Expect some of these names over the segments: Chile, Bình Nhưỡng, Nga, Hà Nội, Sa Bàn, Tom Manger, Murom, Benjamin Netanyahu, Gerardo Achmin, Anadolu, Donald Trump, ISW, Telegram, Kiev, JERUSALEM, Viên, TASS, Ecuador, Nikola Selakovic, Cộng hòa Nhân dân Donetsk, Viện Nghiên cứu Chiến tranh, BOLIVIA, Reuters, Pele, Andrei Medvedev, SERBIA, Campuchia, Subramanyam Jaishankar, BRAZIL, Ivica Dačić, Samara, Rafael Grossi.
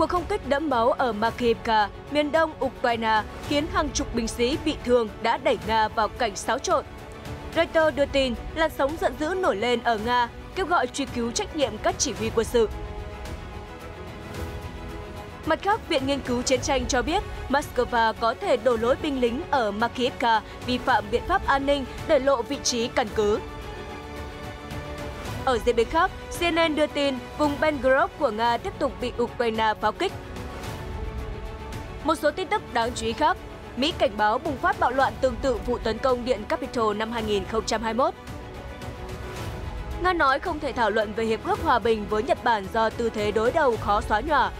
Cuộc không kích đẫm máu ở Makiivka, miền đông Ukraine khiến hàng chục binh sĩ bị thương đã đẩy Nga vào cảnh xáo trộn. Reuters đưa tin làn sóng giận dữ nổi lên ở Nga, kêu gọi truy cứu trách nhiệm các chỉ huy quân sự. Mặt khác, Viện Nghiên cứu Chiến tranh cho biết Moscow có thể đổ lỗi binh lính ở Makiivka vi phạm biện pháp an ninh để lộ vị trí căn cứ. Ở diễn biến khác, CNN đưa tin vùng Belgorod của Nga tiếp tục bị Ukraine pháo kích. Một số tin tức đáng chú ý khác, Mỹ cảnh báo bùng phát bạo loạn tương tự vụ tấn công Điện Capitol năm 2021. Nga nói không thể thảo luận về hiệp ước hòa bình với Nhật Bản do tư thế đối đầu khó xóa nhòa.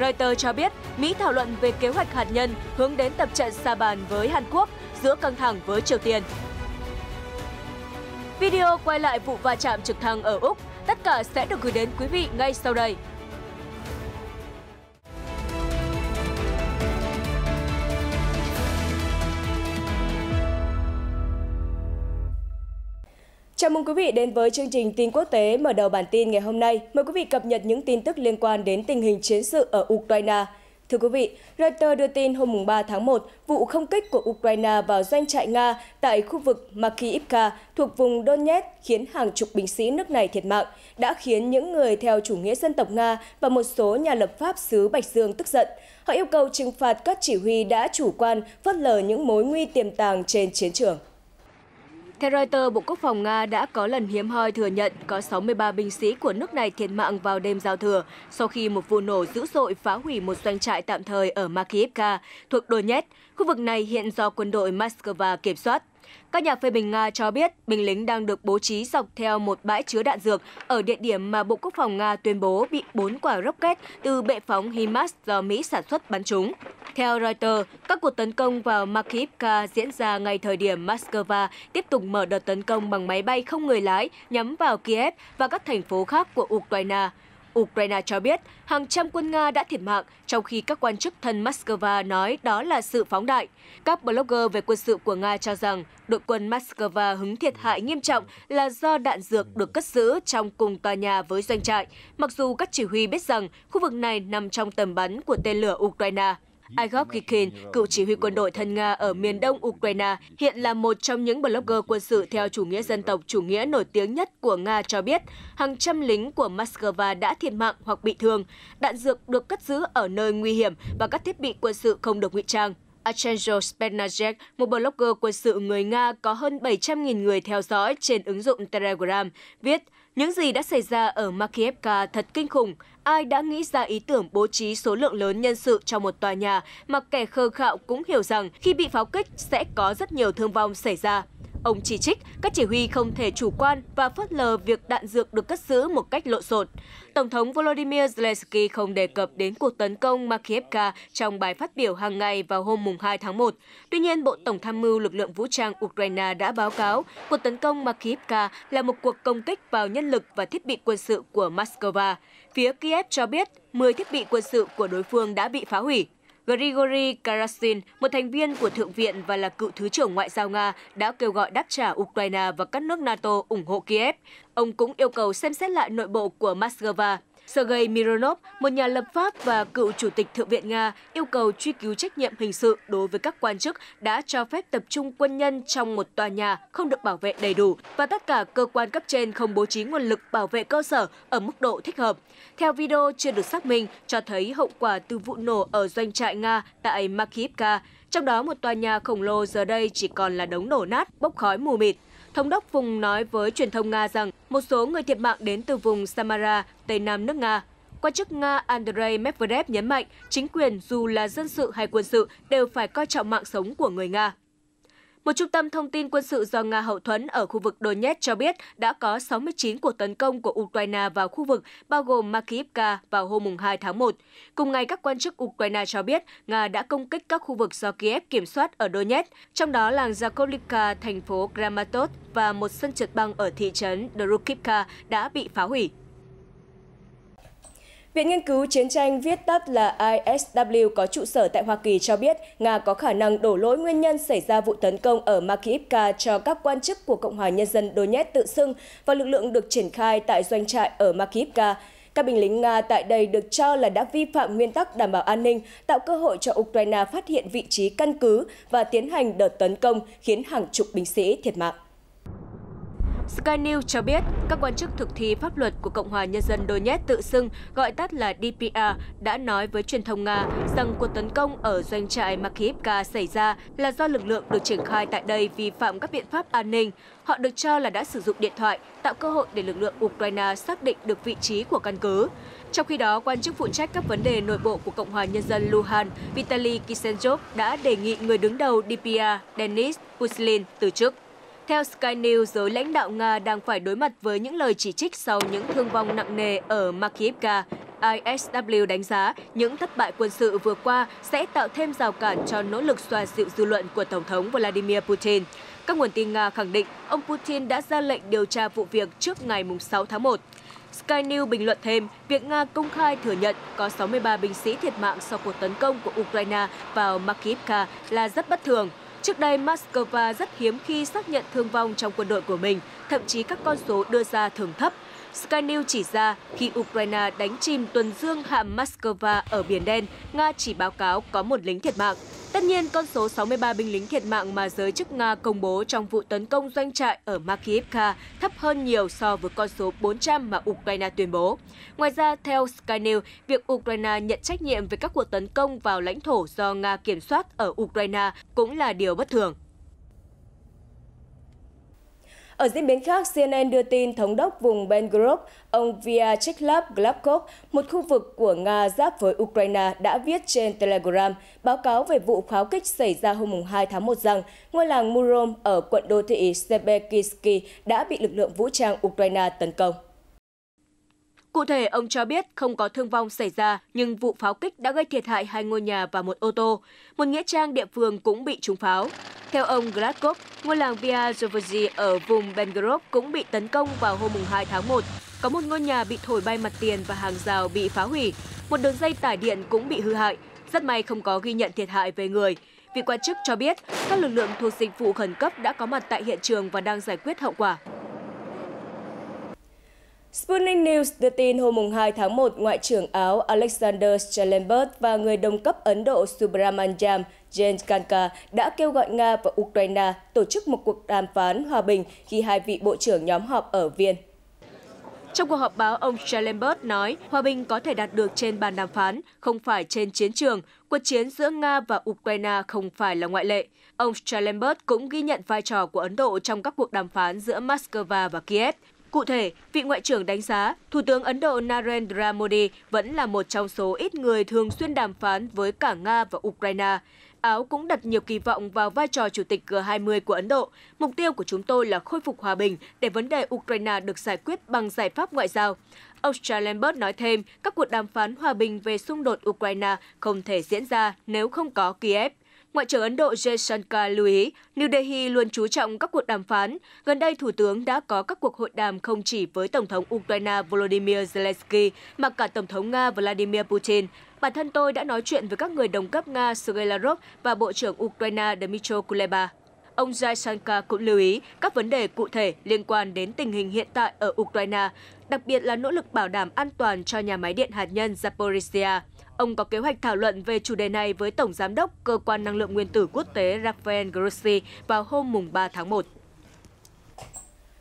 Reuters cho biết Mỹ thảo luận về kế hoạch hạt nhân hướng đến tập trận Sa Bàn với Hàn Quốc giữa căng thẳng với Triều Tiên. Video quay lại vụ va chạm trực thăng ở Úc, tất cả sẽ được gửi đến quý vị ngay sau đây. Chào mừng quý vị đến với chương trình tin quốc tế. Mở đầu bản tin ngày hôm nay, mời quý vị cập nhật những tin tức liên quan đến tình hình chiến sự ở Ukraine. Thưa quý vị, Reuters đưa tin hôm 3 tháng 1, vụ không kích của Ukraine vào doanh trại Nga tại khu vực Makiivka thuộc vùng Donetsk khiến hàng chục binh sĩ nước này thiệt mạng, đã khiến những người theo chủ nghĩa dân tộc Nga và một số nhà lập pháp xứ Bạch Dương tức giận. Họ yêu cầu trừng phạt các chỉ huy đã chủ quan phớt lờ những mối nguy tiềm tàng trên chiến trường. Theo Reuters, Bộ Quốc phòng Nga đã có lần hiếm hoi thừa nhận có 63 binh sĩ của nước này thiệt mạng vào đêm giao thừa sau khi một vụ nổ dữ dội phá hủy một doanh trại tạm thời ở Makiivka thuộc Donetsk. Khu vực này hiện do quân đội Moscow kiểm soát. Các nhà phê bình Nga cho biết binh lính đang được bố trí dọc theo một bãi chứa đạn dược ở địa điểm mà Bộ Quốc phòng Nga tuyên bố bị 4 quả rocket từ bệ phóng HIMARS do Mỹ sản xuất bắn trúng. Theo Reuters, các cuộc tấn công vào Makiivka diễn ra ngay thời điểm Moscow tiếp tục mở đợt tấn công bằng máy bay không người lái nhắm vào Kiev và các thành phố khác của Ukraine. Ukraine cho biết hàng trăm quân Nga đã thiệt mạng, trong khi các quan chức thân Moscow nói đó là sự phóng đại. Các blogger về quân sự của Nga cho rằng đội quân Moscow hứng thiệt hại nghiêm trọng là do đạn dược được cất giữ trong cùng tòa nhà với doanh trại, mặc dù các chỉ huy biết rằng khu vực này nằm trong tầm bắn của tên lửa Ukraine. Igor Kikin, cựu chỉ huy quân đội thân Nga ở miền đông Ukraine, hiện là một trong những blogger quân sự theo chủ nghĩa dân tộc chủ nghĩa nổi tiếng nhất của Nga cho biết hàng trăm lính của Moscow đã thiệt mạng hoặc bị thương. Đạn dược được cất giữ ở nơi nguy hiểm và các thiết bị quân sự không được ngụy trang. Arseny Spenarev, một blogger quân sự người Nga có hơn 700.000 người theo dõi trên ứng dụng Telegram, viết: "Những gì đã xảy ra ở Makiivka thật kinh khủng. Ai đã nghĩ ra ý tưởng bố trí số lượng lớn nhân sự trong một tòa nhà mà kẻ khờ khạo cũng hiểu rằng khi bị pháo kích sẽ có rất nhiều thương vong xảy ra." Ông chỉ trích các chỉ huy không thể chủ quan và phớt lờ việc đạn dược được cất giữ một cách lộn xộn. Tổng thống Volodymyr Zelensky không đề cập đến cuộc tấn công Makiivka trong bài phát biểu hàng ngày vào hôm 2 tháng 1. Tuy nhiên, Bộ Tổng tham mưu lực lượng vũ trang Ukraine đã báo cáo cuộc tấn công Makiivka là một cuộc công kích vào nhân lực và thiết bị quân sự của Moscow. Phía Kiev cho biết 10 thiết bị quân sự của đối phương đã bị phá hủy. Grigory Karasin, một thành viên của Thượng viện và là cựu Thứ trưởng Ngoại giao Nga, đã kêu gọi đáp trả Ukraine và các nước NATO ủng hộ Kiev. Ông cũng yêu cầu xem xét lại nội bộ của Moscow. Sergei Mironov, một nhà lập pháp và cựu Chủ tịch Thượng viện Nga, yêu cầu truy cứu trách nhiệm hình sự đối với các quan chức đã cho phép tập trung quân nhân trong một tòa nhà không được bảo vệ đầy đủ và tất cả cơ quan cấp trên không bố trí nguồn lực bảo vệ cơ sở ở mức độ thích hợp. Theo video chưa được xác minh, cho thấy hậu quả từ vụ nổ ở doanh trại Nga tại Makiivka, trong đó một tòa nhà khổng lồ giờ đây chỉ còn là đống đổ nát, bốc khói mù mịt. Thống đốc vùng nói với truyền thông Nga rằng một số người thiệt mạng đến từ vùng Samara, tây nam nước Nga. Quan chức Nga Andrei Medvedev nhấn mạnh chính quyền dù là dân sự hay quân sự đều phải coi trọng mạng sống của người Nga. Một trung tâm thông tin quân sự do Nga hậu thuẫn ở khu vực Donetsk cho biết đã có 69 cuộc tấn công của Ukraine vào khu vực, bao gồm Makiivka vào hôm 2 tháng 1. Cùng ngày, các quan chức Ukraine cho biết Nga đã công kích các khu vực do Kiev kiểm soát ở Donetsk, trong đó làng Zakolivka, thành phố Kramatorsk và một sân trượt băng ở thị trấn Drukivka đã bị phá hủy. Viện Nghiên cứu Chiến tranh, viết tắt là ISW, có trụ sở tại Hoa Kỳ cho biết Nga có khả năng đổ lỗi nguyên nhân xảy ra vụ tấn công ở Makiivka cho các quan chức của Cộng hòa Nhân dân Donetsk tự xưng và lực lượng được triển khai tại doanh trại ở Makiivka. Các binh lính Nga tại đây được cho là đã vi phạm nguyên tắc đảm bảo an ninh, tạo cơ hội cho Ukraine phát hiện vị trí căn cứ và tiến hành đợt tấn công khiến hàng chục binh sĩ thiệt mạng. Sky News cho biết, các quan chức thực thi pháp luật của Cộng hòa Nhân dân Donetsk tự xưng gọi tắt là DPR đã nói với truyền thông Nga rằng cuộc tấn công ở doanh trại Makiivka xảy ra là do lực lượng được triển khai tại đây vi phạm các biện pháp an ninh. Họ được cho là đã sử dụng điện thoại, tạo cơ hội để lực lượng Ukraine xác định được vị trí của căn cứ. Trong khi đó, quan chức phụ trách các vấn đề nội bộ của Cộng hòa Nhân dân Luhansk, Vitaly Kiselyov đã đề nghị người đứng đầu DPR, Denis Pushilin, từ chức. Theo Sky News, giới lãnh đạo Nga đang phải đối mặt với những lời chỉ trích sau những thương vong nặng nề ở Makiivka. ISW đánh giá những thất bại quân sự vừa qua sẽ tạo thêm rào cản cho nỗ lực xoa dịu dư luận của Tổng thống Vladimir Putin. Các nguồn tin Nga khẳng định ông Putin đã ra lệnh điều tra vụ việc trước ngày 6 tháng 1. Sky News bình luận thêm, việc Nga công khai thừa nhận có 63 binh sĩ thiệt mạng sau cuộc tấn công của Ukraine vào Makiivka là rất bất thường. Trước đây, Moscow rất hiếm khi xác nhận thương vong trong quân đội của mình, thậm chí các con số đưa ra thường thấp. Sky News chỉ ra, khi Ukraine đánh chìm tuần dương hạm Moscow ở Biển Đen, Nga chỉ báo cáo có một lính thiệt mạng. Tất nhiên, con số 63 binh lính thiệt mạng mà giới chức Nga công bố trong vụ tấn công doanh trại ở Makiivka thấp hơn nhiều so với con số 400 mà Ukraine tuyên bố. Ngoài ra, theo Sky News, việc Ukraine nhận trách nhiệm về các cuộc tấn công vào lãnh thổ do Nga kiểm soát ở Ukraine cũng là điều bất thường. Ở diễn biến khác, CNN đưa tin thống đốc vùng Belgorod, ông Vyacheslav Glavkov, một khu vực của Nga giáp với Ukraine, đã viết trên Telegram báo cáo về vụ pháo kích xảy ra hôm 2 tháng 1 rằng ngôi làng Murom ở quận đô thị Sebekivsky đã bị lực lượng vũ trang Ukraine tấn công. Cụ thể, ông cho biết không có thương vong xảy ra, nhưng vụ pháo kích đã gây thiệt hại 2 ngôi nhà và một ô tô. Một nghĩa trang địa phương cũng bị trúng pháo. Theo ông Gladkov, ngôi làng Vyacheslav ở vùng Belgorod cũng bị tấn công vào hôm 2 tháng 1. Có một ngôi nhà bị thổi bay mặt tiền và hàng rào bị phá hủy. Một đường dây tải điện cũng bị hư hại. Rất may không có ghi nhận thiệt hại về người. Vị quan chức cho biết các lực lượng thuộc dịch vụ khẩn cấp đã có mặt tại hiện trường và đang giải quyết hậu quả. Sputnik News đưa tin hôm 2 tháng 1, Ngoại trưởng Áo Alexander Schallenberg và người đồng cấp Ấn Độ Subramanyam Jaishankar đã kêu gọi Nga và Ukraine tổ chức một cuộc đàm phán hòa bình khi hai vị bộ trưởng nhóm họp ở Viên. Trong cuộc họp báo, ông Schallenberg nói hòa bình có thể đạt được trên bàn đàm phán, không phải trên chiến trường. Cuộc chiến giữa Nga và Ukraine không phải là ngoại lệ. Ông Schallenberg cũng ghi nhận vai trò của Ấn Độ trong các cuộc đàm phán giữa Moscow và Kiev. Cụ thể, vị Ngoại trưởng đánh giá, Thủ tướng Ấn Độ Narendra Modi vẫn là một trong số ít người thường xuyên đàm phán với cả Nga và Ukraine. Áo cũng đặt nhiều kỳ vọng vào vai trò Chủ tịch G20 của Ấn Độ. Mục tiêu của chúng tôi là khôi phục hòa bình để vấn đề Ukraine được giải quyết bằng giải pháp ngoại giao. Ông Schallenberg nói thêm, các cuộc đàm phán hòa bình về xung đột Ukraine không thể diễn ra nếu không có Kiev. Ngoại trưởng Ấn Độ Jaishankar lưu ý, New Delhi luôn chú trọng các cuộc đàm phán. Gần đây, Thủ tướng đã có các cuộc hội đàm không chỉ với Tổng thống Ukraine Volodymyr Zelensky, mà cả Tổng thống Nga Vladimir Putin. Bản thân tôi đã nói chuyện với các người đồng cấp Nga Sergei Lavrov và Bộ trưởng Ukraine Dmytro Kuleba. Ông Jaishankar cũng lưu ý các vấn đề cụ thể liên quan đến tình hình hiện tại ở Ukraine, đặc biệt là nỗ lực bảo đảm an toàn cho nhà máy điện hạt nhân Zaporizhia. Ông có kế hoạch thảo luận về chủ đề này với Tổng Giám đốc Cơ quan Năng lượng Nguyên tử Quốc tế Rafael Grossi vào hôm 3 tháng 1.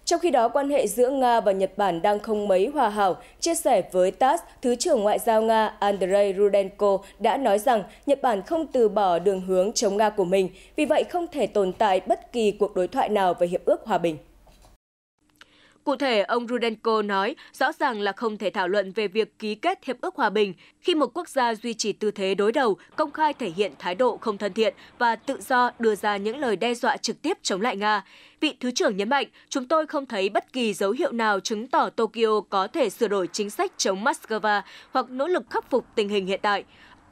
Trong khi đó, quan hệ giữa Nga và Nhật Bản đang không mấy hòa hảo. Chia sẻ với TASS, Thứ trưởng Ngoại giao Nga Andrei Rudenko đã nói rằng Nhật Bản không từ bỏ đường hướng chống Nga của mình, vì vậy không thể tồn tại bất kỳ cuộc đối thoại nào về Hiệp ước Hòa bình. Cụ thể, ông Rudenko nói rõ ràng là không thể thảo luận về việc ký kết Hiệp ước Hòa bình khi một quốc gia duy trì tư thế đối đầu, công khai thể hiện thái độ không thân thiện và tự do đưa ra những lời đe dọa trực tiếp chống lại Nga. Vị Thứ trưởng nhấn mạnh, chúng tôi không thấy bất kỳ dấu hiệu nào chứng tỏ Tokyo có thể sửa đổi chính sách chống Moscow hoặc nỗ lực khắc phục tình hình hiện tại.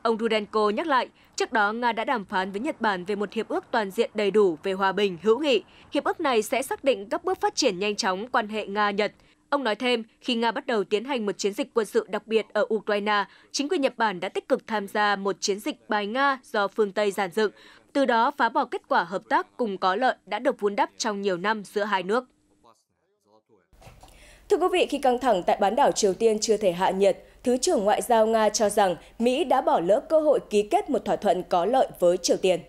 Ông Rudenko nhắc lại, trước đó Nga đã đàm phán với Nhật Bản về một hiệp ước toàn diện đầy đủ về hòa bình, hữu nghị. Hiệp ước này sẽ xác định các bước phát triển nhanh chóng quan hệ Nga-Nhật. Ông nói thêm, khi Nga bắt đầu tiến hành một chiến dịch quân sự đặc biệt ở Ukraine, chính quyền Nhật Bản đã tích cực tham gia một chiến dịch bài Nga do phương Tây dàn dựng, từ đó phá bỏ kết quả hợp tác cùng có lợi đã được vun đắp trong nhiều năm giữa hai nước. Thưa quý vị, khi căng thẳng tại bán đảo Triều Tiên chưa thể hạ nhiệt, Thứ trưởng Ngoại giao Nga cho rằng Mỹ đã bỏ lỡ cơ hội ký kết một thỏa thuận có lợi với Triều Tiên.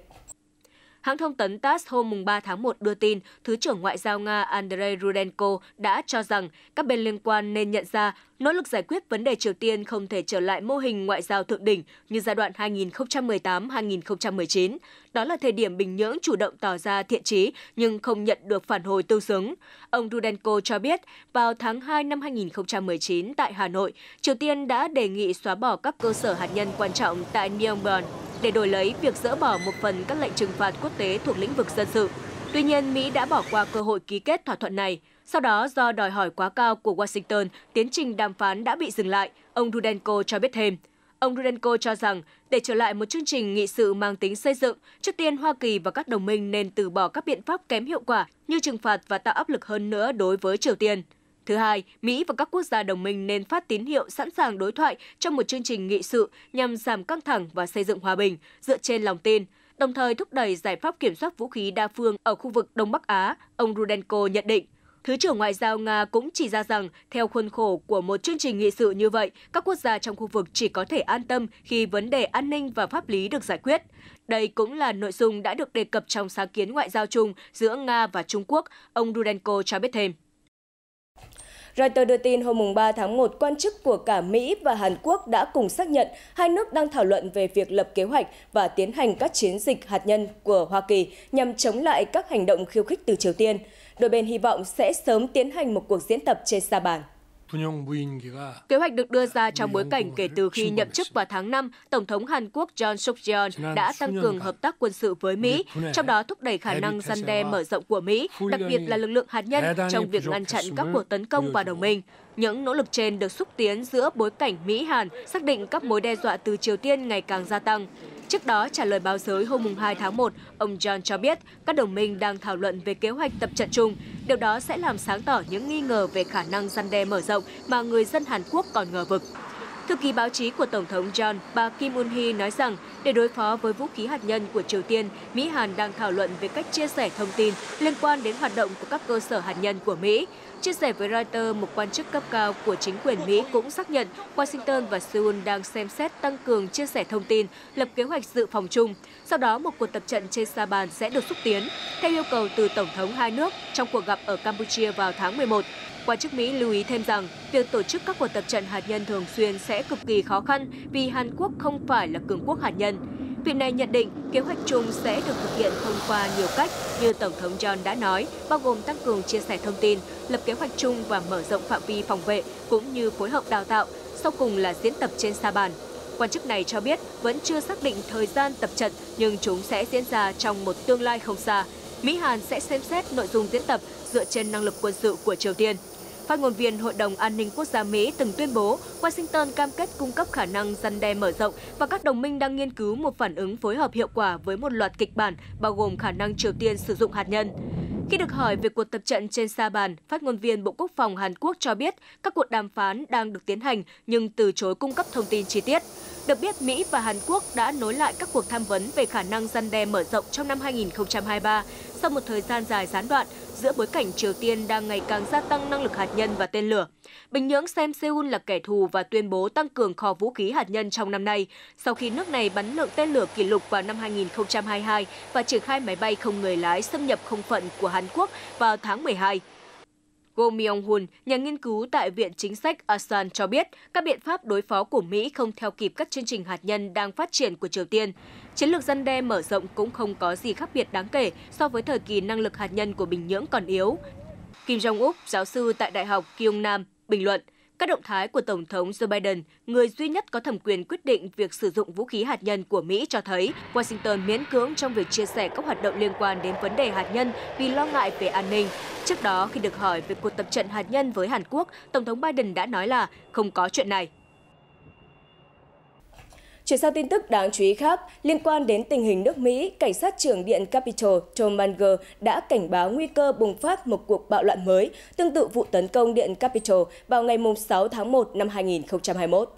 Hãng thông tấn TASS hôm 3 tháng 1 đưa tin, Thứ trưởng Ngoại giao Nga Andrei Rudenko đã cho rằng các bên liên quan nên nhận ra nỗ lực giải quyết vấn đề Triều Tiên không thể trở lại mô hình ngoại giao thượng đỉnh như giai đoạn 2018-2019. Đó là thời điểm Bình Nhưỡng chủ động tỏ ra thiện chí nhưng không nhận được phản hồi tương xứng. Ông Rudenko cho biết, vào tháng 2 năm 2019 tại Hà Nội, Triều Tiên đã đề nghị xóa bỏ các cơ sở hạt nhân quan trọng tại Myeongbon để đổi lấy việc dỡ bỏ một phần các lệnh trừng phạt quốc tế thuộc lĩnh vực dân sự. Tuy nhiên, Mỹ đã bỏ qua cơ hội ký kết thỏa thuận này. Sau đó, do đòi hỏi quá cao của Washington, tiến trình đàm phán đã bị dừng lại, ông Rudenko cho biết thêm. Ông Rudenko cho rằng, để trở lại một chương trình nghị sự mang tính xây dựng, trước tiên Hoa Kỳ và các đồng minh nên từ bỏ các biện pháp kém hiệu quả như trừng phạt và tạo áp lực hơn nữa đối với Triều Tiên. Thứ hai, Mỹ và các quốc gia đồng minh nên phát tín hiệu sẵn sàng đối thoại trong một chương trình nghị sự nhằm giảm căng thẳng và xây dựng hòa bình dựa trên lòng tin, đồng thời thúc đẩy giải pháp kiểm soát vũ khí đa phương ở khu vực Đông Bắc Á, ông Rudenko nhận định. Thứ trưởng Ngoại giao Nga cũng chỉ ra rằng, theo khuôn khổ của một chương trình nghị sự như vậy, các quốc gia trong khu vực chỉ có thể an tâm khi vấn đề an ninh và pháp lý được giải quyết. Đây cũng là nội dung đã được đề cập trong sáng kiến ngoại giao chung giữa Nga và Trung Quốc, ông Rudenko cho biết thêm. Reuters đưa tin hôm 3 tháng 1, quan chức của cả Mỹ và Hàn Quốc đã cùng xác nhận hai nước đang thảo luận về việc lập kế hoạch và tiến hành các chiến dịch hạt nhân của Hoa Kỳ nhằm chống lại các hành động khiêu khích từ Triều Tiên. Đôi bên hy vọng sẽ sớm tiến hành một cuộc diễn tập trên Sa Bàn. Kế hoạch được đưa ra trong bối cảnh kể từ khi nhậm chức vào tháng 5, Tổng thống Hàn Quốc John đã tăng cường hợp tác quân sự với Mỹ, trong đó thúc đẩy khả năng răn đe mở rộng của Mỹ, đặc biệt là lực lượng hạt nhân trong việc ngăn chặn các cuộc tấn công vào đồng minh. Những nỗ lực trên được xúc tiến giữa bối cảnh Mỹ-Hàn xác định các mối đe dọa từ Triều Tiên ngày càng gia tăng. Trước đó, trả lời báo giới hôm 2 tháng 1, ông John cho biết các đồng minh đang thảo luận về kế hoạch tập trận chung. Điều đó sẽ làm sáng tỏ những nghi ngờ về khả năng răn đe mở rộng mà người dân Hàn Quốc còn ngờ vực. Thư ký báo chí của Tổng thống John, bà Kim Eun-hee nói rằng để đối phó với vũ khí hạt nhân của Triều Tiên, Mỹ-Hàn đang thảo luận về cách chia sẻ thông tin liên quan đến hoạt động của các cơ sở hạt nhân của Mỹ. Chia sẻ với Reuters, một quan chức cấp cao của chính quyền Mỹ cũng xác nhận Washington và Seoul đang xem xét tăng cường chia sẻ thông tin, lập kế hoạch dự phòng chung. Sau đó, một cuộc tập trận trên Sa Bàn sẽ được xúc tiến, theo yêu cầu từ Tổng thống hai nước trong cuộc gặp ở Campuchia vào tháng 11. Quan chức Mỹ lưu ý thêm rằng, việc tổ chức các cuộc tập trận hạt nhân thường xuyên sẽ cực kỳ khó khăn vì Hàn Quốc không phải là cường quốc hạt nhân. Viện này nhận định kế hoạch chung sẽ được thực hiện thông qua nhiều cách như Tổng thống John đã nói, bao gồm tăng cường chia sẻ thông tin, lập kế hoạch chung và mở rộng phạm vi phòng vệ, cũng như phối hợp đào tạo, sau cùng là diễn tập trên Sa Bàn. Quan chức này cho biết vẫn chưa xác định thời gian tập trận nhưng chúng sẽ diễn ra trong một tương lai không xa. Mỹ-Hàn sẽ xem xét nội dung diễn tập dựa trên năng lực quân sự của Triều Tiên. Phát ngôn viên Hội đồng An ninh Quốc gia Mỹ từng tuyên bố Washington cam kết cung cấp khả năng răn đe mở rộng và các đồng minh đang nghiên cứu một phản ứng phối hợp hiệu quả với một loạt kịch bản bao gồm khả năng Triều Tiên sử dụng hạt nhân. Khi được hỏi về cuộc tập trận trên Sa Bàn, phát ngôn viên Bộ Quốc phòng Hàn Quốc cho biết các cuộc đàm phán đang được tiến hành nhưng từ chối cung cấp thông tin chi tiết. Được biết, Mỹ và Hàn Quốc đã nối lại các cuộc tham vấn về khả năng răn đe mở rộng trong năm 2023 sau một thời gian dài gián đoạn giữa bối cảnh Triều Tiên đang ngày càng gia tăng năng lực hạt nhân và tên lửa. Bình Nhưỡng xem Seoul là kẻ thù và tuyên bố tăng cường kho vũ khí hạt nhân trong năm nay, sau khi nước này bắn lượng tên lửa kỷ lục vào năm 2022 và triển khai máy bay không người lái xâm nhập không phận của Hàn Quốc vào tháng 12. Go Myung-hun, nhà nghiên cứu tại Viện Chính sách Asan cho biết các biện pháp đối phó của Mỹ không theo kịp các chương trình hạt nhân đang phát triển của Triều Tiên. Chiến lược răn đe mở rộng cũng không có gì khác biệt đáng kể so với thời kỳ năng lực hạt nhân của Bình Nhưỡng còn yếu. Kim Jong-up, giáo sư tại Đại học Kyungnam, bình luận, các động thái của Tổng thống Joe Biden, người duy nhất có thẩm quyền quyết định việc sử dụng vũ khí hạt nhân của Mỹ cho thấy Washington miễn cưỡng trong việc chia sẻ các hoạt động liên quan đến vấn đề hạt nhân vì lo ngại về an ninh. Trước đó, khi được hỏi về cuộc tập trận hạt nhân với Hàn Quốc, Tổng thống Biden đã nói là không có chuyện này. Chuyển sang tin tức đáng chú ý khác, liên quan đến tình hình nước Mỹ, cảnh sát trưởng Điện Capitol Tom Manger đã cảnh báo nguy cơ bùng phát một cuộc bạo loạn mới, tương tự vụ tấn công Điện Capitol vào ngày 6 tháng 1 năm 2021.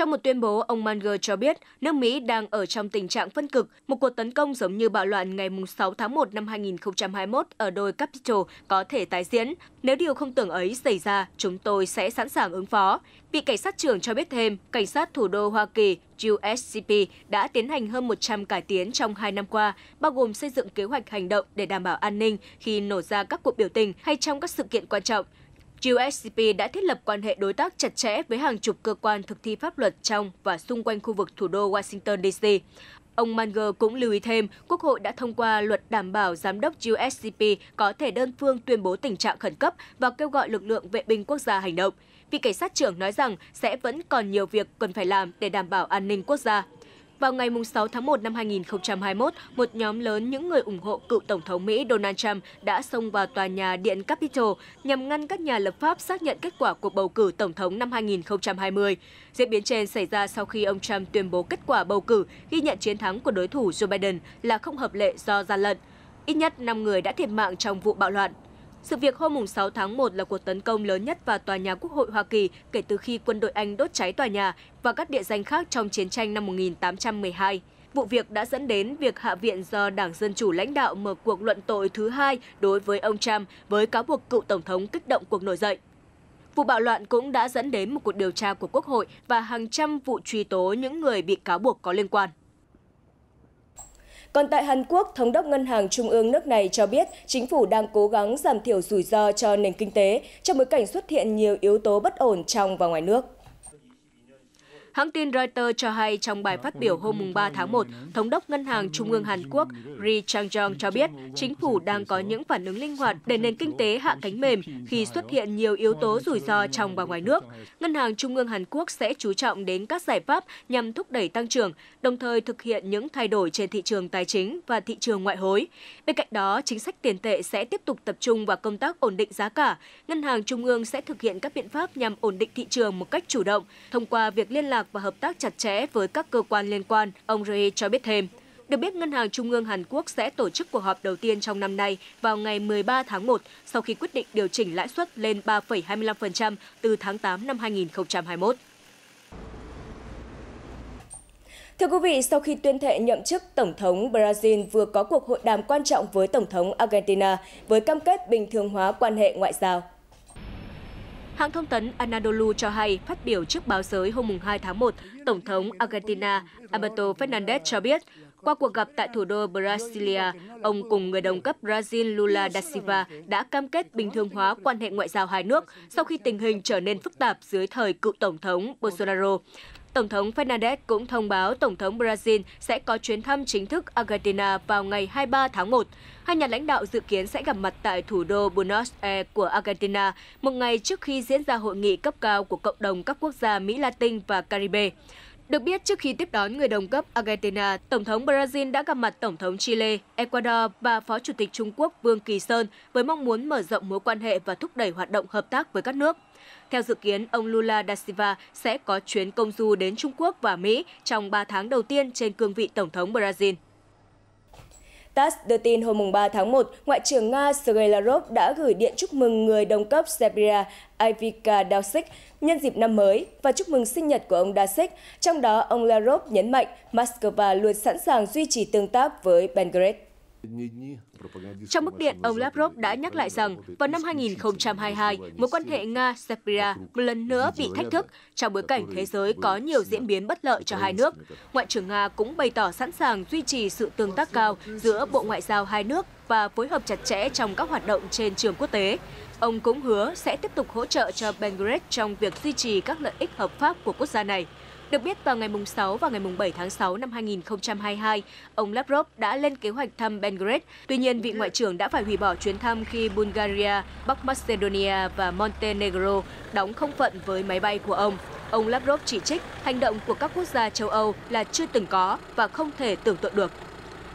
Trong một tuyên bố, ông Munger cho biết nước Mỹ đang ở trong tình trạng phân cực. Một cuộc tấn công giống như bạo loạn ngày 6 tháng 1 năm 2021 ở đồi Capitol có thể tái diễn. Nếu điều không tưởng ấy xảy ra, chúng tôi sẽ sẵn sàng ứng phó. Vị cảnh sát trưởng cho biết thêm, cảnh sát thủ đô Hoa Kỳ USCP đã tiến hành hơn 100 cải tiến trong 2 năm qua, bao gồm xây dựng kế hoạch hành động để đảm bảo an ninh khi nổ ra các cuộc biểu tình hay trong các sự kiện quan trọng. USCP đã thiết lập quan hệ đối tác chặt chẽ với hàng chục cơ quan thực thi pháp luật trong và xung quanh khu vực thủ đô Washington, D.C. Ông Munger cũng lưu ý thêm, Quốc hội đã thông qua luật đảm bảo giám đốc USCP có thể đơn phương tuyên bố tình trạng khẩn cấp và kêu gọi lực lượng vệ binh quốc gia hành động. Vị cảnh sát trưởng nói rằng sẽ vẫn còn nhiều việc cần phải làm để đảm bảo an ninh quốc gia. Vào ngày 6 tháng 1 năm 2021, một nhóm lớn những người ủng hộ cựu Tổng thống Mỹ Donald Trump đã xông vào tòa nhà Điện Capitol nhằm ngăn các nhà lập pháp xác nhận kết quả cuộc bầu cử Tổng thống năm 2020. Diễn biến trên xảy ra sau khi ông Trump tuyên bố kết quả bầu cử ghi nhận chiến thắng của đối thủ Joe Biden là không hợp lệ do gian lận. Ít nhất 5 người đã thiệt mạng trong vụ bạo loạn. Sự việc hôm 6 tháng 1 là cuộc tấn công lớn nhất vào tòa nhà Quốc hội Hoa Kỳ kể từ khi quân đội Anh đốt cháy tòa nhà và các địa danh khác trong chiến tranh năm 1812. Vụ việc đã dẫn đến việc Hạ viện do Đảng Dân Chủ lãnh đạo mở cuộc luận tội thứ hai đối với ông Trump với cáo buộc cựu Tổng thống kích động cuộc nổi dậy. Vụ bạo loạn cũng đã dẫn đến một cuộc điều tra của Quốc hội và hàng trăm vụ truy tố những người bị cáo buộc có liên quan. Còn tại Hàn Quốc, Thống đốc Ngân hàng Trung ương nước này cho biết chính phủ đang cố gắng giảm thiểu rủi ro cho nền kinh tế trong bối cảnh xuất hiện nhiều yếu tố bất ổn trong và ngoài nước. Hãng tin Reuters cho hay trong bài phát biểu hôm 3 tháng 1, Thống đốc Ngân hàng Trung ương Hàn Quốc Ri Chang-jong cho biết chính phủ đang có những phản ứng linh hoạt để nền kinh tế hạ cánh mềm khi xuất hiện nhiều yếu tố rủi ro trong và ngoài nước. Ngân hàng Trung ương Hàn Quốc sẽ chú trọng đến các giải pháp nhằm thúc đẩy tăng trưởng, đồng thời thực hiện những thay đổi trên thị trường tài chính và thị trường ngoại hối. Bên cạnh đó, chính sách tiền tệ sẽ tiếp tục tập trung vào công tác ổn định giá cả. Ngân hàng Trung ương sẽ thực hiện các biện pháp nhằm ổn định thị trường một cách chủ động thông qua việc liên lạc và hợp tác chặt chẽ với các cơ quan liên quan, ông Ri cho biết thêm. Được biết, Ngân hàng Trung ương Hàn Quốc sẽ tổ chức cuộc họp đầu tiên trong năm nay vào ngày 13 tháng 1 sau khi quyết định điều chỉnh lãi suất lên 3,25% từ tháng 8 năm 2021. Thưa quý vị, sau khi tuyên thệ nhậm chức, Tổng thống Brazil vừa có cuộc hội đàm quan trọng với Tổng thống Argentina với cam kết bình thường hóa quan hệ ngoại giao. Hãng thông tấn Anadolu cho hay, phát biểu trước báo giới hôm 2 tháng 1, Tổng thống Argentina Alberto Fernandez cho biết, qua cuộc gặp tại thủ đô Brasilia, ông cùng người đồng cấp Brazil Lula da Silva đã cam kết bình thường hóa quan hệ ngoại giao hai nước sau khi tình hình trở nên phức tạp dưới thời cựu Tổng thống Bolsonaro. Tổng thống Fernandez cũng thông báo Tổng thống Brazil sẽ có chuyến thăm chính thức Argentina vào ngày 23 tháng 1. Hai nhà lãnh đạo dự kiến sẽ gặp mặt tại thủ đô Buenos Aires của Argentina một ngày trước khi diễn ra hội nghị cấp cao của cộng đồng các quốc gia Mỹ Latin và Caribe. Được biết, trước khi tiếp đón người đồng cấp Argentina, Tổng thống Brazil đã gặp mặt Tổng thống Chile, Ecuador và Phó Chủ tịch Trung Quốc Vương Kỳ Sơn với mong muốn mở rộng mối quan hệ và thúc đẩy hoạt động hợp tác với các nước. Theo dự kiến, ông Lula da Silva sẽ có chuyến công du đến Trung Quốc và Mỹ trong 3 tháng đầu tiên trên cương vị Tổng thống Brazil. TASS đưa tin hôm 3 tháng 1, Ngoại trưởng Nga Sergei Lavrov đã gửi điện chúc mừng người đồng cấp Serbia Ivica Dačić nhân dịp năm mới và chúc mừng sinh nhật của ông Dačić. Trong đó, ông Lavrov nhấn mạnh Moscow luôn sẵn sàng duy trì tương tác với Belgorod. Trong bức điện, ông Lavrov đã nhắc lại rằng vào năm 2022, mối quan hệ Nga-Serbia một lần nữa bị thách thức trong bối cảnh thế giới có nhiều diễn biến bất lợi cho hai nước. Ngoại trưởng Nga cũng bày tỏ sẵn sàng duy trì sự tương tác cao giữa Bộ Ngoại giao hai nước và phối hợp chặt chẽ trong các hoạt động trên trường quốc tế. Ông cũng hứa sẽ tiếp tục hỗ trợ cho Belgrade trong việc duy trì các lợi ích hợp pháp của quốc gia này. Được biết, vào ngày 6 và ngày 7 tháng 6 năm 2022, ông Lavrov đã lên kế hoạch thăm Belgrade. Tuy nhiên, vị ngoại trưởng đã phải hủy bỏ chuyến thăm khi Bulgaria, Bắc Macedonia và Montenegro đóng không phận với máy bay của ông. Ông Lavrov chỉ trích hành động của các quốc gia châu Âu là chưa từng có và không thể tưởng tượng được.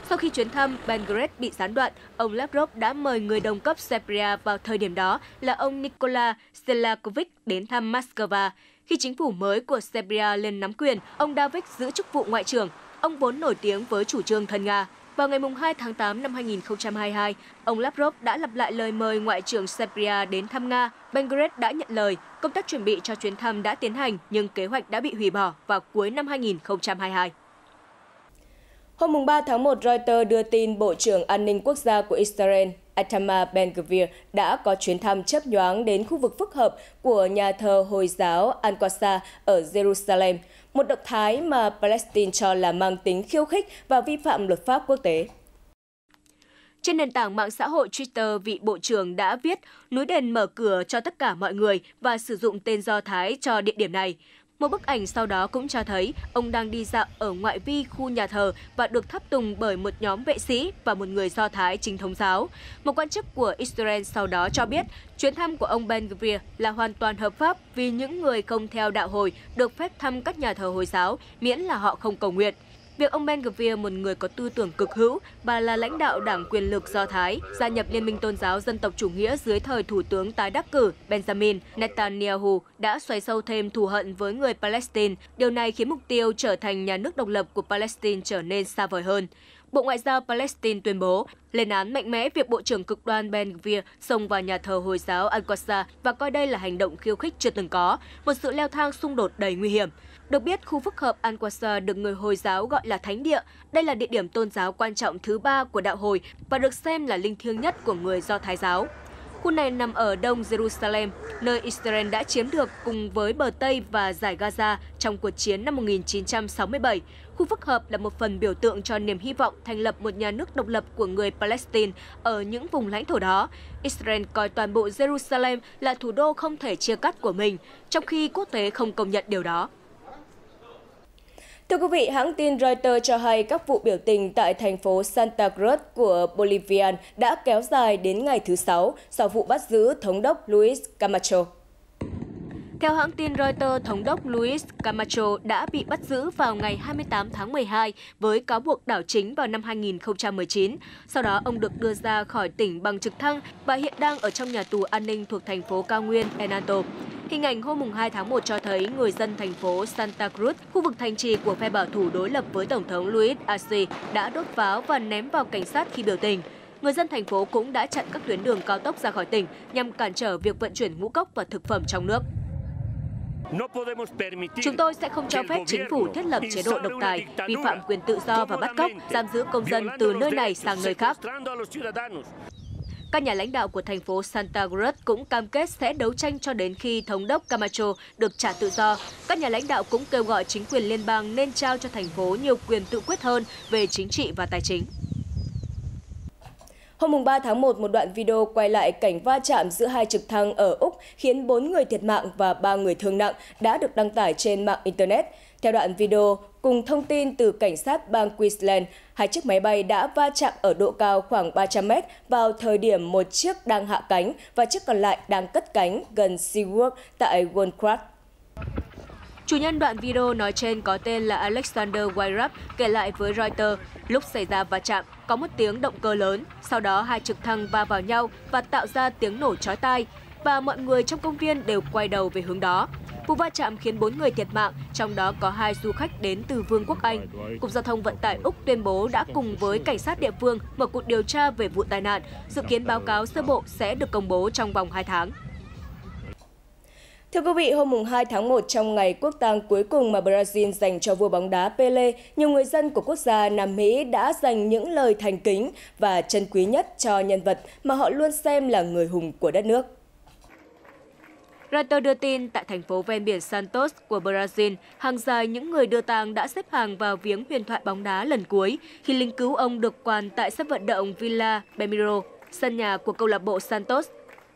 Sau khi chuyến thăm Belgrade bị gián đoạn, ông Lavrov đã mời người đồng cấp Serbia vào thời điểm đó là ông Nikola Selakovic đến thăm Moscow. Khi chính phủ mới của Serbia lên nắm quyền, ông Dačić giữ chức vụ ngoại trưởng. Ông vốn nổi tiếng với chủ trương thân Nga. Vào ngày 2 tháng 8 năm 2022, ông Lavrov đã lặp lại lời mời Ngoại trưởng Serbia đến thăm Nga. Belgorod đã nhận lời, công tác chuẩn bị cho chuyến thăm đã tiến hành nhưng kế hoạch đã bị hủy bỏ vào cuối năm 2022. Hôm 3 tháng 1, Reuters đưa tin Bộ trưởng An ninh Quốc gia của Israel Itamar Ben-Gvir đã có chuyến thăm chớp nhoáng đến khu vực phức hợp của nhà thờ Hồi giáo Al-Aqsa ở Jerusalem, một động thái mà Palestine cho là mang tính khiêu khích và vi phạm luật pháp quốc tế. Trên nền tảng mạng xã hội Twitter, vị Bộ trưởng đã viết núi đền mở cửa cho tất cả mọi người và sử dụng tên Do Thái cho địa điểm này. Một bức ảnh sau đó cũng cho thấy ông đang đi dạo ở ngoại vi khu nhà thờ và được tháp tùng bởi một nhóm vệ sĩ và một người Do Thái chính thống giáo. Một quan chức của Israel sau đó cho biết chuyến thăm của ông Ben-Gvir là hoàn toàn hợp pháp vì những người không theo đạo Hồi được phép thăm các nhà thờ Hồi giáo miễn là họ không cầu nguyện. Việc ông Ben-Gvir, một người có tư tưởng cực hữu và là lãnh đạo đảng quyền lực Do Thái, gia nhập Liên minh Tôn giáo Dân tộc Chủ nghĩa dưới thời Thủ tướng tái đắc cử Benjamin Netanyahu đã xoáy sâu thêm thù hận với người Palestine. Điều này khiến mục tiêu trở thành nhà nước độc lập của Palestine trở nên xa vời hơn. Bộ Ngoại giao Palestine tuyên bố lên án mạnh mẽ việc Bộ trưởng cực đoan Ben-Gvir xông vào nhà thờ Hồi giáo Al-Aqsa và coi đây là hành động khiêu khích chưa từng có, một sự leo thang xung đột đầy nguy hiểm. Được biết, khu phức hợp Al-Aqsa được người Hồi giáo gọi là Thánh Địa. Đây là địa điểm tôn giáo quan trọng thứ ba của đạo Hồi và được xem là linh thiêng nhất của người Do Thái giáo. Khu này nằm ở đông Jerusalem, nơi Israel đã chiếm được cùng với bờ Tây và dải Gaza trong cuộc chiến năm 1967. Khu phức hợp là một phần biểu tượng cho niềm hy vọng thành lập một nhà nước độc lập của người Palestine ở những vùng lãnh thổ đó. Israel coi toàn bộ Jerusalem là thủ đô không thể chia cắt của mình, trong khi quốc tế không công nhận điều đó. Thưa quý vị, hãng tin Reuters cho hay các vụ biểu tình tại thành phố Santa Cruz của Bolivia đã kéo dài đến ngày thứ Sáu sau vụ bắt giữ thống đốc Luis Camacho. Theo hãng tin Reuters, thống đốc Luis Camacho đã bị bắt giữ vào ngày 28 tháng 12 với cáo buộc đảo chính vào năm 2019. Sau đó, ông được đưa ra khỏi tỉnh bằng trực thăng và hiện đang ở trong nhà tù an ninh thuộc thành phố cao nguyên El Alto. Hình ảnh hôm 2 tháng 1 cho thấy người dân thành phố Santa Cruz, khu vực thành trì của phe bảo thủ đối lập với Tổng thống Luis Arce, đã đốt pháo và ném vào cảnh sát khi biểu tình. Người dân thành phố cũng đã chặn các tuyến đường cao tốc ra khỏi tỉnh nhằm cản trở việc vận chuyển ngũ cốc và thực phẩm trong nước. Chúng tôi sẽ không cho phép chính phủ thiết lập chế độ độc tài, vi phạm quyền tự do và bắt cóc, giam giữ công dân từ nơi này sang nơi khác. Các nhà lãnh đạo của thành phố Santa Cruz cũng cam kết sẽ đấu tranh cho đến khi thống đốc Camacho được trả tự do. Các nhà lãnh đạo cũng kêu gọi chính quyền liên bang nên trao cho thành phố nhiều quyền tự quyết hơn về chính trị và tài chính. Hôm 3 tháng 1, một đoạn video quay lại cảnh va chạm giữa hai trực thăng ở Úc khiến 4 người thiệt mạng và 3 người thương nặng đã được đăng tải trên mạng Internet. Theo đoạn video, cùng thông tin từ cảnh sát bang Queensland, hai chiếc máy bay đã va chạm ở độ cao khoảng 300 m vào thời điểm một chiếc đang hạ cánh và chiếc còn lại đang cất cánh gần SeaWorld tại Wollongong. Chủ nhân đoạn video nói trên có tên là Alexander Wyrap kể lại với Reuters, lúc xảy ra va chạm, có một tiếng động cơ lớn, sau đó hai trực thăng va vào nhau và tạo ra tiếng nổ chói tai, và mọi người trong công viên đều quay đầu về hướng đó. Vụ va chạm khiến 4 người thiệt mạng, trong đó có 2 du khách đến từ Vương quốc Anh. Cục Giao thông Vận tải Úc tuyên bố đã cùng với cảnh sát địa phương mở cuộc điều tra về vụ tai nạn, dự kiến báo cáo sơ bộ sẽ được công bố trong vòng 2 tháng. Thưa quý vị, hôm 2 tháng 1 trong ngày quốc tang cuối cùng mà Brazil dành cho vua bóng đá Pele, nhiều người dân của quốc gia Nam Mỹ đã dành những lời thành kính và trân quý nhất cho nhân vật mà họ luôn xem là người hùng của đất nước. Reuters đưa tin tại thành phố ven biển Santos của Brazil, hàng dài những người đưa tang đã xếp hàng vào viếng huyền thoại bóng đá lần cuối khi linh cữu ông được quàn tại sân vận động Villa Belmiro, sân nhà của câu lạc bộ Santos.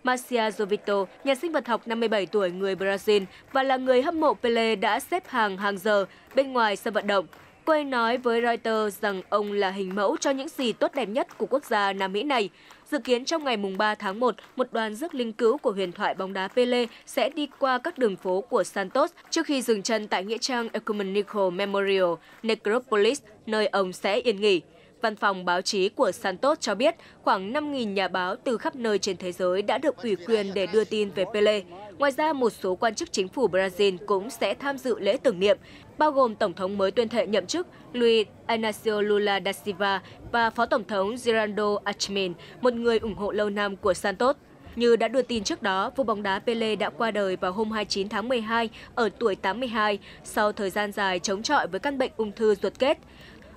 Marcia Jovito, nhà sinh vật học 57 tuổi người Brazil và là người hâm mộ Pele đã xếp hàng giờ bên ngoài sân vận động. Cô ấy nói với Reuters rằng ông là hình mẫu cho những gì tốt đẹp nhất của quốc gia Nam Mỹ này. Dự kiến trong ngày 3 tháng 1, một đoàn rước linh cữu của huyền thoại bóng đá Pele sẽ đi qua các đường phố của Santos trước khi dừng chân tại nghĩa trang Ecumenical Memorial Necropolis, nơi ông sẽ yên nghỉ. Văn phòng báo chí của Santos cho biết khoảng 5.000 nhà báo từ khắp nơi trên thế giới đã được ủy quyền để đưa tin về Pele. Ngoài ra, một số quan chức chính phủ Brazil cũng sẽ tham dự lễ tưởng niệm. bao gồm Tổng thống mới tuyên thệ nhậm chức Luis Ignacio Lula da Silva và Phó Tổng thống Gerardo Achmin, một người ủng hộ lâu năm của Santos. Như đã đưa tin trước đó, vua bóng đá Pele đã qua đời vào hôm 29 tháng 12 ở tuổi 82 sau thời gian dài chống chọi với căn bệnh ung thư ruột kết.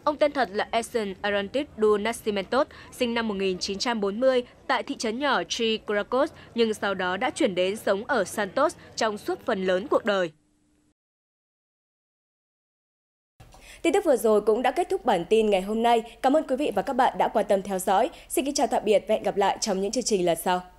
Ông tên thật là Edson Arantes do Nascimento, sinh năm 1940 tại thị trấn nhỏ Chicuracos, nhưng sau đó đã chuyển đến sống ở Santos trong suốt phần lớn cuộc đời. Tin tức vừa rồi cũng đã kết thúc bản tin ngày hôm nay. Cảm ơn quý vị và các bạn đã quan tâm theo dõi. Xin kính chào tạm biệt và hẹn gặp lại trong những chương trình lần sau.